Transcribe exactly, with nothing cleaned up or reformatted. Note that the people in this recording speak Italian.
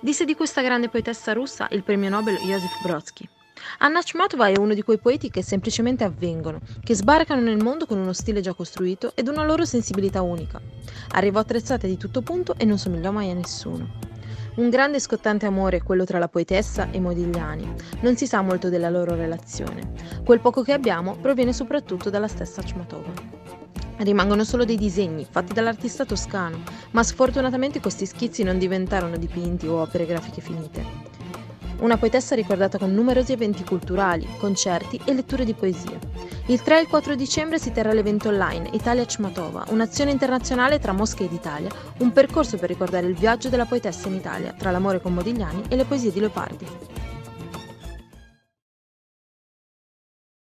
Disse di questa grande poetessa russa il premio Nobel Josif Brodskij. Anna Achmatova è uno di quei poeti che semplicemente avvengono, che sbarcano nel mondo con uno stile già costruito ed una loro sensibilità unica. Arrivò attrezzata di tutto punto e non somigliò mai a nessuno. Un grande e scottante amore è quello tra la poetessa e Modigliani. Non si sa molto della loro relazione. Quel poco che abbiamo proviene soprattutto dalla stessa Achmatova. Rimangono solo dei disegni fatti dall'artista toscano, ma sfortunatamente questi schizzi non diventarono dipinti o opere grafiche finite. Una poetessa ricordata con numerosi eventi culturali, concerti e letture di poesie. Il tre e il quattro dicembre si terrà l'evento online Italia Achmatova, un'azione internazionale tra Mosca ed Italia, un percorso per ricordare il viaggio della poetessa in Italia, tra l'amore con Modigliani e le poesie di Leopardi.